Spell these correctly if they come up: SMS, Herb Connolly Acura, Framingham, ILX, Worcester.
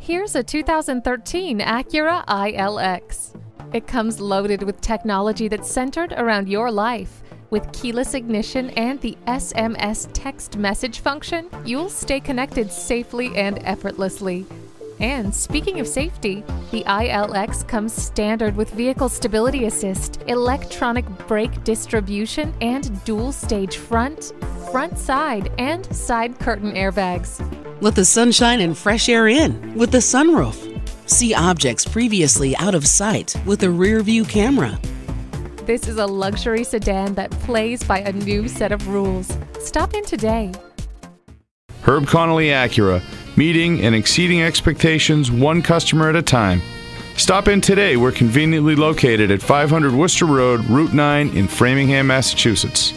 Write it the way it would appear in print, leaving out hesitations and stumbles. Here's a 2013 Acura ILX. It comes loaded with technology that's centered around your life. With keyless ignition and the SMS text message function, you'll stay connected safely and effortlessly. And speaking of safety, the ILX comes standard with vehicle stability assist, electronic brake distribution, and dual-stage front side, and side curtain airbags. Let the sunshine and fresh air in with the sunroof. See objects previously out of sight with a rear-view camera. This is a luxury sedan that plays by a new set of rules. Stop in today. Herb Connolly Acura, meeting and exceeding expectations one customer at a time. Stop in today. We're conveniently located at 500 Worcester Road, Route 9 in Framingham, Massachusetts.